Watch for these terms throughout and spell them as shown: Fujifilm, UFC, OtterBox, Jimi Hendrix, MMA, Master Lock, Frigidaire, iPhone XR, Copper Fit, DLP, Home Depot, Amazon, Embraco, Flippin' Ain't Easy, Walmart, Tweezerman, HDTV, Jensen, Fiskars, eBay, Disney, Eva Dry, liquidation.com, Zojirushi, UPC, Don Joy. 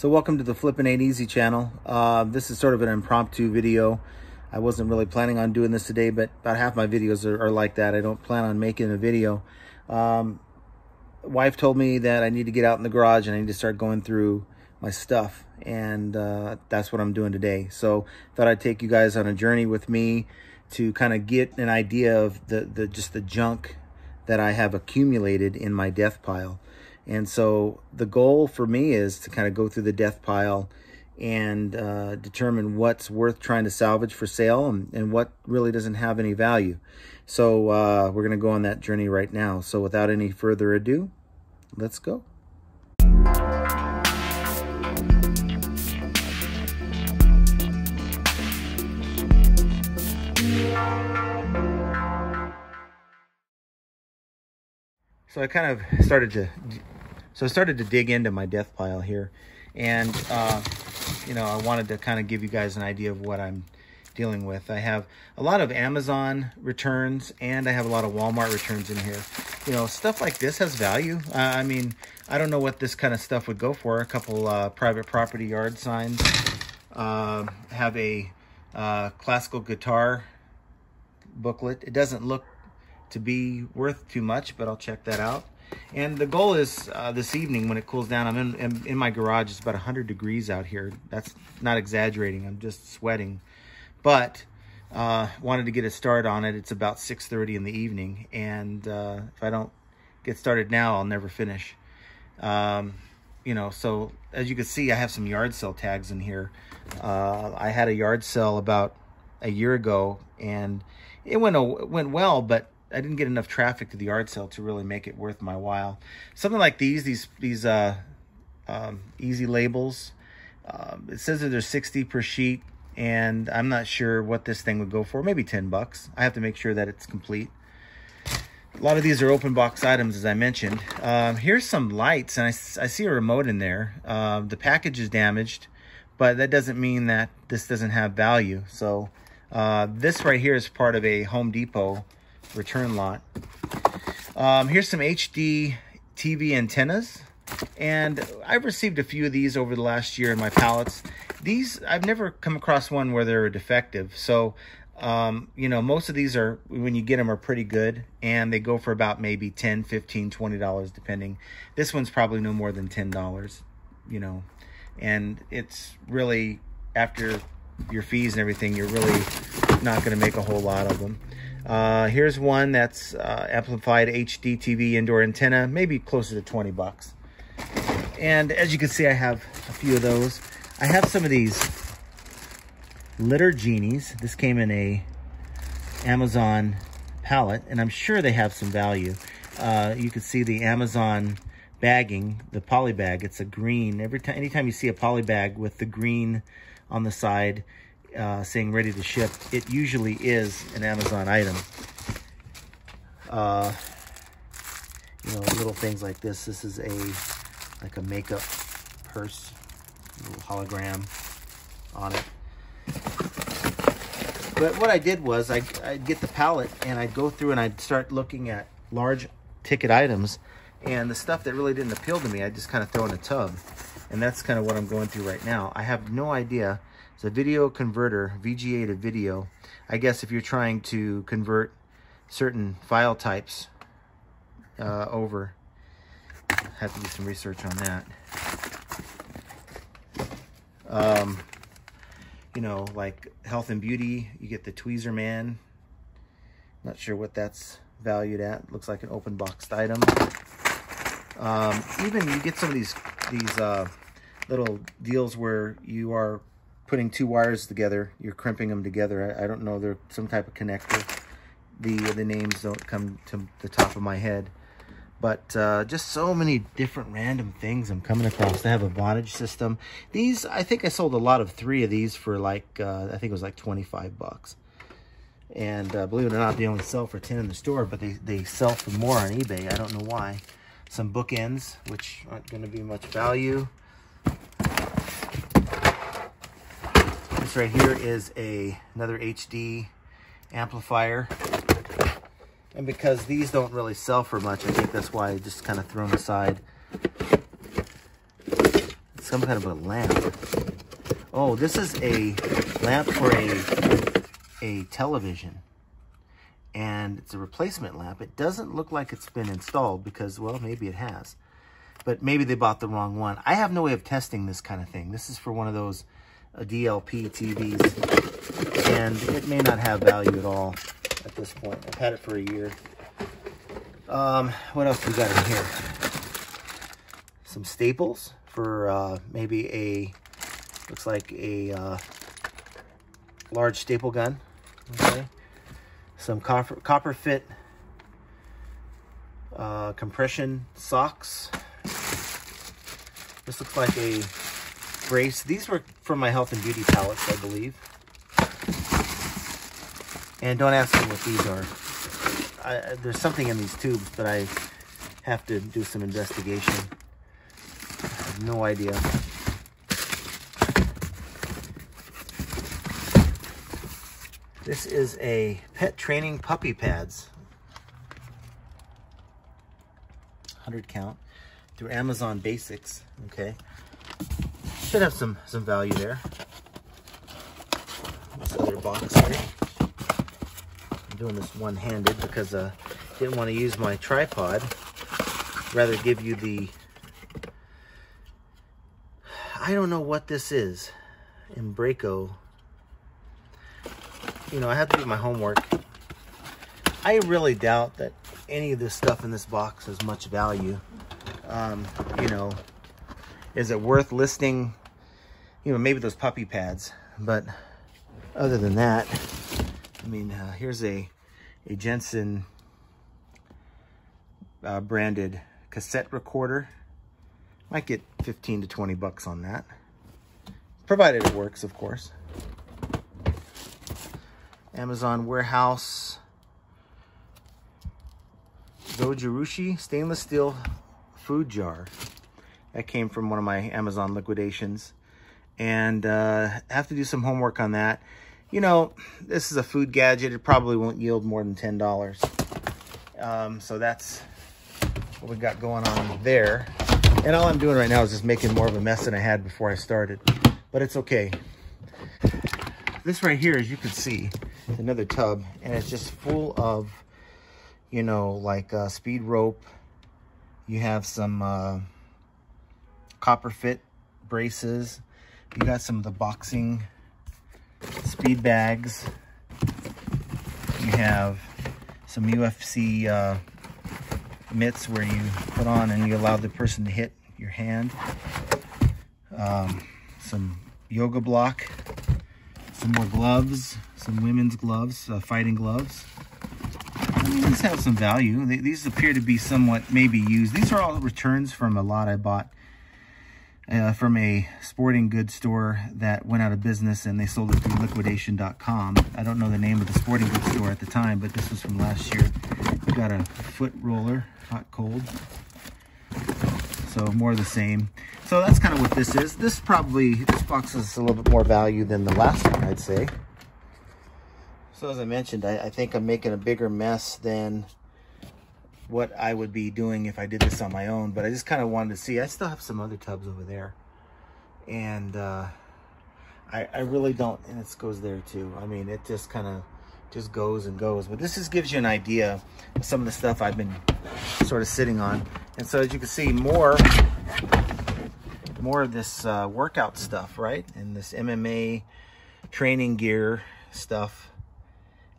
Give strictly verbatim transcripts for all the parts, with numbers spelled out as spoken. So welcome to the Flippin' Ain't Easy channel. Uh, this is sort of an impromptu video. I wasn't really planning on doing this today, but about half my videos are, are like that. I don't plan on making a video. Um, wife told me that I need to get out in the garage and I need to start going through my stuff. And uh, that's what I'm doing today. So thought I'd take you guys on a journey with me to kind of get an idea of the, the just the junk that I have accumulated in my death pile. And so the goal for me is to kind of go through the death pile and uh, determine what's worth trying to salvage for sale and, and what really doesn't have any value. So uh, we're going to go on that journey right now. So without any further ado, let's go. So I kind of started to, so I started to dig into my death pile here, and uh, you know, I wanted to kind of give you guys an idea of what I'm dealing with. I have a lot of Amazon returns, and I have a lot of Walmart returns in here. You know, stuff like this has value. Uh, I mean, I don't know what this kind of stuff would go for. A couple uh, private property yard signs. Uh, have a uh, classical guitar booklet. It doesn't look to be worth too much, but I'll check that out. And the goal is uh, this evening when it cools down, I'm in, in, in my garage. It's about one hundred degrees out here. That's not exaggerating. I'm just sweating. But uh, wanted to get a start on it. It's about six thirty in the evening. And uh, if I don't get started now, I'll never finish. Um, you know, so as you can see, I have some yard sale tags in here. Uh, I had a yard sale about a year ago, and it went, it went well, but I didn't get enough traffic to the yard sale to really make it worth my while. Something like these, these these uh, um, easy labels. Uh, it says that there's sixty per sheet, and I'm not sure what this thing would go for. Maybe ten bucks. I have to make sure that it's complete. A lot of these are open box items, as I mentioned. Um, here's some lights, and I, I see a remote in there. Uh, the package is damaged, but that doesn't mean that this doesn't have value. So uh, this right here is part of a Home Depot return lot. Um, here's some H D T V antennas, and I've received a few of these over the last year in my pallets. These, I've never come across one where they're defective. So, um, you know, most of these are, when you get them, are pretty good, and they go for about maybe ten, fifteen, twenty dollars, depending. This one's probably no more than ten dollars, you know, and it's really, after your fees and everything, you're really not going to make a whole lot of them. Uh, here's one that's uh, amplified H D T V indoor antenna, maybe closer to twenty bucks. And as you can see, I have a few of those. I have some of these litter genies. This came in a Amazon pallet, and I'm sure they have some value. Uh, you can see the Amazon bagging, the poly bag. It's a green. Every time, anytime you see a poly bag with the green on the side, Uh, saying ready to ship, it usually is an Amazon item. Uh, you know, little things like this. This is a like a makeup purse, a little hologram on it. But what I did was I, I'd get the pallet and I'd go through and I'd start looking at large ticket items, and the stuff that really didn't appeal to me, I just kind of throw in a tub. And that's kind of what I'm going through right now. I have no idea. It's a video converter, V G A to video. I guess if you're trying to convert certain file types uh, over, I have to do some research on that. Um, you know, like health and beauty, you get the Tweezerman. Not sure what that's valued at. Looks like an open boxed item. Um, even you get some of these these uh, little deals where you are putting two wires together, you're crimping them together. I, I don't know, they're some type of connector. The the names don't come to the top of my head, but uh, just so many different random things I'm coming across. They have a bondage system. These, I think I sold a lot of three of these for like, uh, I think it was like twenty-five bucks. And uh, believe it or not, they only sell for ten in the store, but they, they sell for more on eBay. I don't know why. Some bookends, which aren't gonna be much value. This right here is a another H D amplifier, and because these don't really sell for much, I think that's why I just kind of thrown aside. It's some kind of a lamp. Oh, this is a lamp for a, a television. And it's a replacement lamp. It doesn't look like it's been installed because, well, maybe it has. But maybe they bought the wrong one. I have no way of testing this kind of thing. This is for one of those uh, D L P T Vs. And it may not have value at all at this point. I've had it for a year. Um, what else we got in here? Some staples for uh, maybe a, looks like a uh, large staple gun. Okay. Some copper, copper fit uh, compression socks. This looks like a brace. These were from my health and beauty palettes, I believe. And don't ask me what these are. I, there's something in these tubes that I have to do some investigation. I have no idea. This is a pet training puppy pads. one hundred count through Amazon Basics. Okay. Should have some, some value there. This other box here. I'm doing this one-handed because I uh, didn't want to use my tripod. Rather give you the... I don't know what this is. Embraco. You know, I have to do my homework. I really doubt that any of this stuff in this box has much value. Um, you know, is it worth listing? You know, maybe those puppy pads. But other than that, I mean, uh, here's a, a Jensen uh, branded cassette recorder. Might get fifteen to twenty bucks on that. Provided it works, of course. Amazon Warehouse, Zojirushi stainless steel food jar. That came from one of my Amazon liquidations. And uh, I have to do some homework on that. You know, this is a food gadget. It probably won't yield more than ten dollars. Um, so that's what we got going on there. And all I'm doing right now is just making more of a mess than I had before I started. But it's okay. This right here, as you can see, another tub, and it's just full of, you know, like uh, speed rope. You have some uh, copper fit braces. You got some of the boxing speed bags. You have some U F C uh, mitts where you put on and you allow the person to hit your hand. Um, some yoga block. Some more gloves, some women's gloves, uh, fighting gloves. I mean, these have some value. They, these appear to be somewhat maybe used. These are all returns from a lot I bought uh, from a sporting goods store that went out of business and they sold it through liquidation dot com. I don't know the name of the sporting goods store at the time, but this was from last year. We've got a foot roller, hot, cold. So more of the same. So that's kind of what this is. This probably, this box is a little bit more value than the last one, I'd say. So as I mentioned, I, I think I'm making a bigger mess than what I would be doing if I did this on my own. But I just kind of wanted to see. I still have some other tubs over there. And uh, I, I really don't, and it goes there too. I mean, it just kind of just goes and goes. But this just gives you an idea of some of the stuff I've been sort of sitting on. And so as you can see, more more of this uh, workout stuff, right? And this M M A training gear stuff.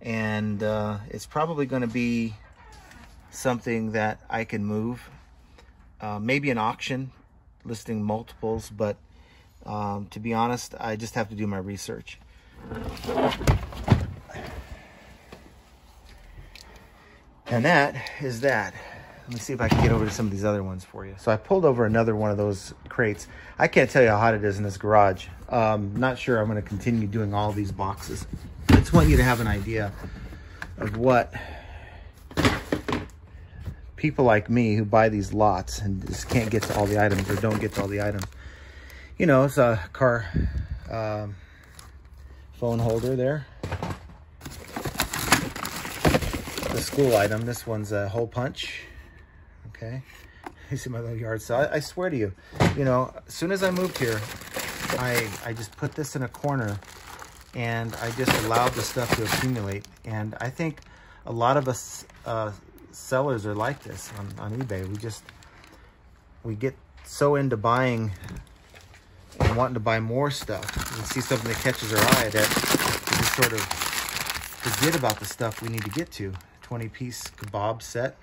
And uh, it's probably going to be something that I can move. Uh, maybe an auction, listing multiples. But um, to be honest, I just have to do my research. And that is that. Let me see if I can get over to some of these other ones for you. So I pulled over another one of those crates. I can't tell you how hot it is in this garage. Um, not sure I'm going to continue doing all these boxes. I just want you to have an idea of what people like me who buy these lots and just can't get to all the items or don't get to all the items. You know, it's a car um, phone holder there. It's a school item. This one's a hole punch. Okay, You see my little yard sale. I, I swear to you, you know, as soon as I moved here, I, I just put this in a corner and I just allowed the stuff to accumulate. And I think a lot of us uh, sellers are like this on, on eBay. We just, we get so into buying and wanting to buy more stuff. We see something that catches our eye that we just sort of forget about the stuff we need to get to. twenty piece kebab set.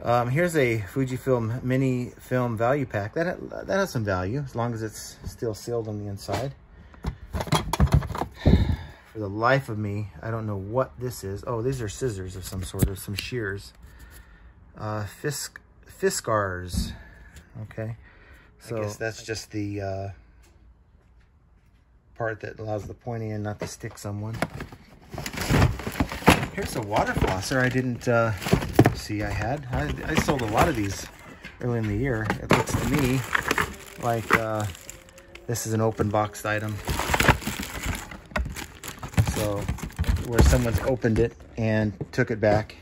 Um, here's a Fujifilm mini film value pack. That, that has some value, as long as it's still sealed on the inside. For the life of me, I don't know what this is. Oh, these are scissors of some sort, or some shears. Uh, Fisk, Fiskars. Okay. So I guess that's just the uh, part that allows the pointy end not to stick someone. Here's a water flosser I didn't... Uh, see I had I, I sold a lot of these early in the year. It looks to me like uh, this is an open boxed item, so where someone's opened it and took it back.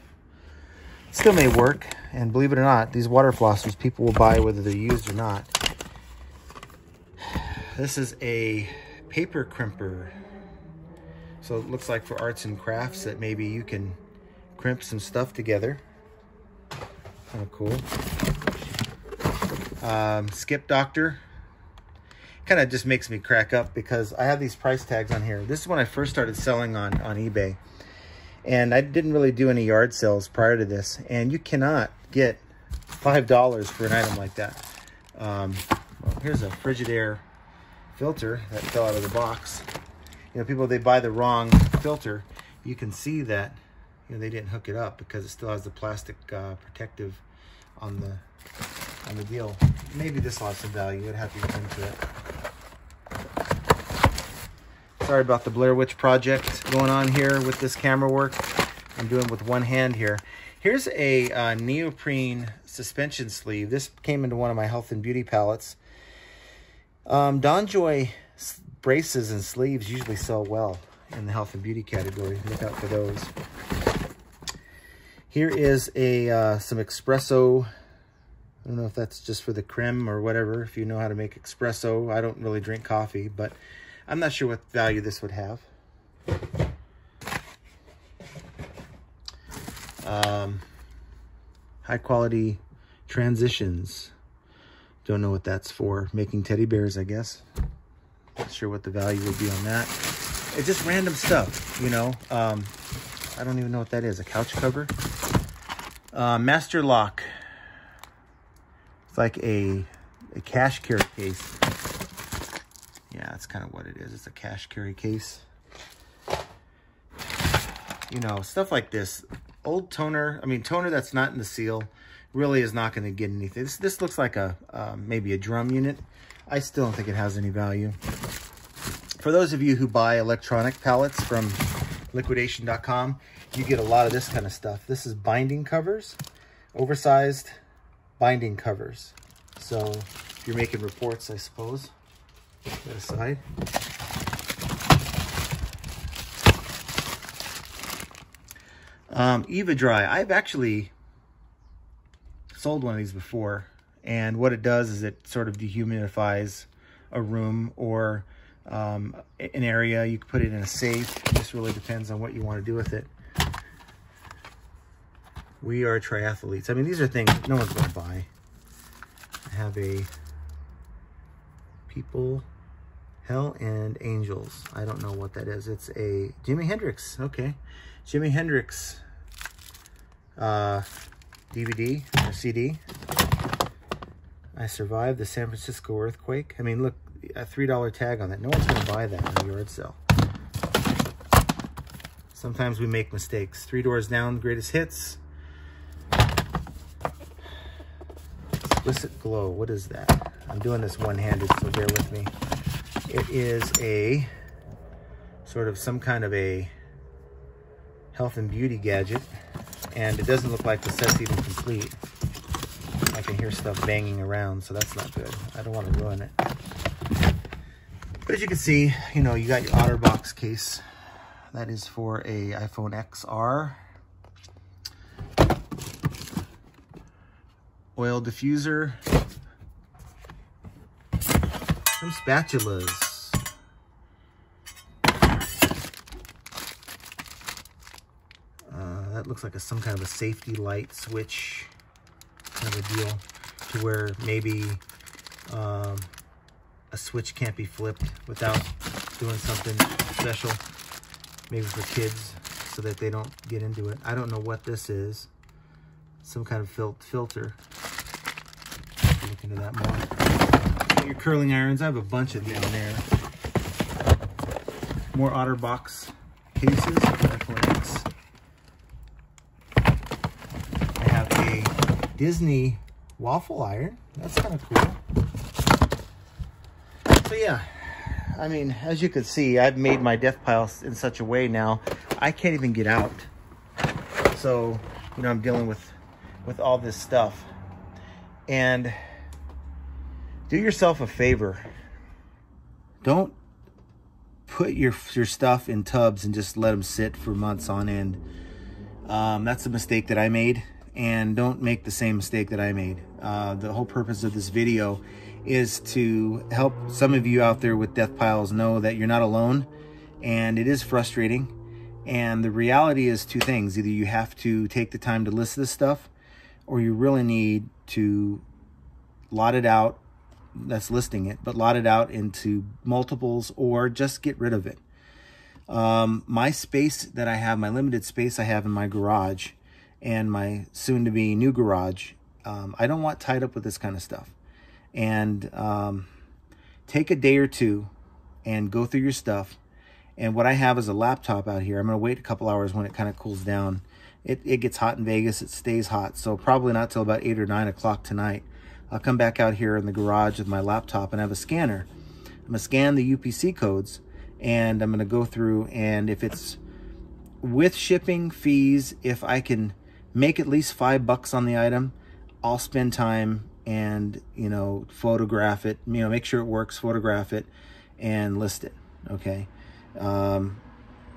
It still may work, and believe it or not, these water flossers people will buy whether they're used or not. This is a paper crimper, so it looks like for arts and crafts that maybe you can crimp some stuff together. Kind of cool. Um, Skip Doctor. Kind of just makes me crack up because I have these price tags on here. This is when I first started selling on, on eBay. And I didn't really do any yard sales prior to this. And you cannot get five dollars for an item like that. Um, well, here's a Frigidaire filter that fell out of the box. You know, people, they buy the wrong filter. You can see that, you know, they didn't hook it up because it still has the plastic uh, protective on the on the deal. Maybe this will have some value. I'd have to look into it. Sorry about the Blair Witch Project going on here with this camera work. I'm doing with one hand here. Here's a uh, neoprene suspension sleeve. This came into one of my health and beauty palettes. Um, Don Joy braces and sleeves usually sell well in the health and beauty category. Look out for those. Here is a uh, some espresso. I don't know if that's just for the creme or whatever, if you know how to make espresso. I don't really drink coffee, but I'm not sure what value this would have. Um, high quality transitions. Don't know what that's for. Making teddy bears, I guess. Not sure what the value would be on that. It's just random stuff, you know. Um, I don't even know what that is. A couch cover. Uh, Master Lock. It's like a, a cash carry case. Yeah, that's kind of what it is. It's a cash carry case. You know, stuff like this. Old toner. I mean, toner that's not in the seal really is not going to get anything. This, this looks like a uh, maybe a drum unit. I still don't think it has any value. For those of you who buy electronic palettes from liquidation dot com, you get a lot of this kind of stuff. This is binding covers, oversized binding covers. So if you're making reports, I suppose. Put aside. Um, Eva Dry. I've actually sold one of these before, and what it does is it sort of dehumidifies a room or um, an area. You can put it in a safe. This really depends on what you want to do with it. We are triathletes. I mean, these are things no one's going to buy. I have a People, Hell, and Angels. I don't know what that is. It's a Jimi Hendrix. Okay. Jimi Hendrix uh, D V D or C D. I survived the San Francisco earthquake. I mean, look, a three dollar tag on that. No one's going to buy that in a yard sale. Sometimes we make mistakes. Three Doors Down, Greatest Hits. Explicit Glow. What is that? I'm doing this one-handed, so bear with me. It is a sort of some kind of a health and beauty gadget. And it doesn't look like the set's even complete. I can hear stuff banging around, so that's not good. I don't want to ruin it. But as you can see, you know, you got your OtterBox case. That is for a iPhone X R. oil diffuser, some spatulas, uh, that looks like a, some kind of a safety light switch kind of a deal, to where maybe um, a switch can't be flipped without doing something special, maybe for kids, so that they don't get into it. I don't know what this is. Some kind of fil filter. I'll look into that more. Your curling irons. I have a bunch of down there. More OtterBox cases. I have a Disney waffle iron. That's kind of cool. So yeah. I mean, as you can see, I've made my death pile in such a way now, I can't even get out. So, you know, I'm dealing with, with all this stuff. And do yourself a favor. Don't put your, your stuff in tubs and just let them sit for months on end. Um, that's a mistake that I made. And don't make the same mistake that I made. Uh, the whole purpose of this video is to help some of you out there with death piles know that you're not alone, and it is frustrating. And the reality is two things: either you have to take the time to list this stuff, or you really need to lot it out. That's listing it, but lot it out into multiples, or just get rid of it. Um, my space that I have, my limited space I have in my garage and my soon-to-be new garage, um, I don't want tied up with this kind of stuff. And um, take a day or two and go through your stuff. And what I have is a laptop out here. I'm gonna wait a couple hours when it kind of cools down. It, it gets hot in Vegas, it stays hot. So probably not till about eight or nine o'clock tonight. I'll come back out here in the garage with my laptop, and I have a scanner. I'm gonna scan the U P C codes, and I'm gonna go through, and if it's with shipping fees, if I can make at least five bucks on the item, I'll spend time and, you know, photograph it, you know, make sure it works, photograph it, and list it, okay? Um,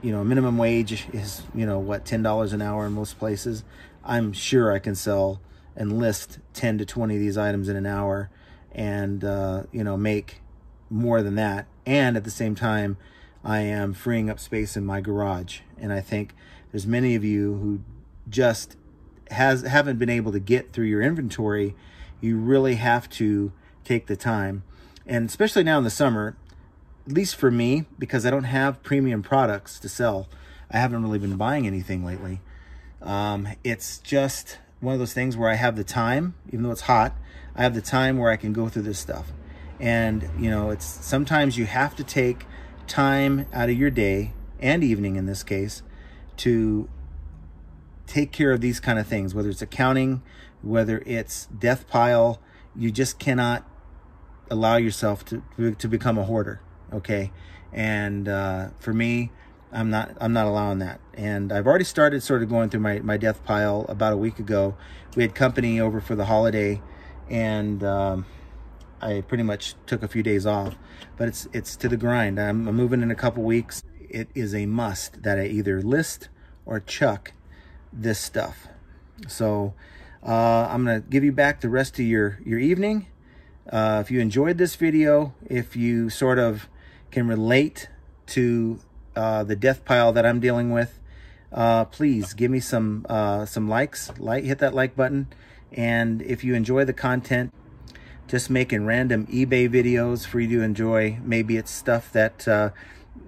you know, minimum wage is, you know, what, ten dollars an hour in most places. I'm sure I can sell and list ten to twenty of these items in an hour and, uh, you know, make more than that. And at the same time, I am freeing up space in my garage. And I think there's many of you who just has, haven't been able to get through your inventory. You really have to take the time. And especially now in the summer, at least for me, because I don't have premium products to sell, I haven't really been buying anything lately. Um, it's just one of those things where I have the time, even though it's hot, I have the time where I can go through this stuff. And, you know, it's sometimes you have to take time out of your day and evening in this case to take care of these kind of things, whether it's accounting, whether it's death pile. You just cannot allow yourself to, to become a hoarder, okay? And uh, for me, I'm not, I'm not allowing that. And I've already started sort of going through my, my death pile about a week ago. We had company over for the holiday, and um, I pretty much took a few days off, but it's, it's to the grind. I'm, I'm moving in a couple weeks. It is a must that I either list or chuck this stuff. So Uh, I'm going to give you back the rest of your, your evening. Uh, if you enjoyed this video, if you sort of can relate to uh, the death pile that I'm dealing with, uh, please give me some, uh, some likes, like, hit that like button. And if you enjoy the content, just making random eBay videos for you to enjoy. Maybe it's stuff that, uh,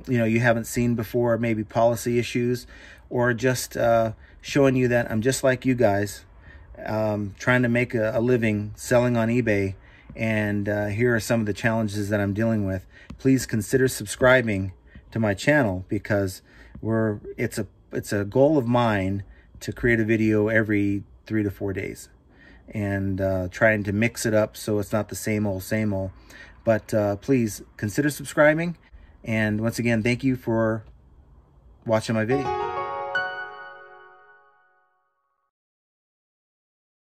you know, you haven't seen before, maybe policy issues, or just uh, showing you that I'm just like you guys. Um, trying to make a, a living selling on eBay, and uh, here are some of the challenges that I'm dealing with. Please consider subscribing to my channel, because we're it's a it's a goal of mine to create a video every three to four days, and uh, trying to mix it up so it's not the same old same old. But uh, please consider subscribing, and once again, thank you for watching my video.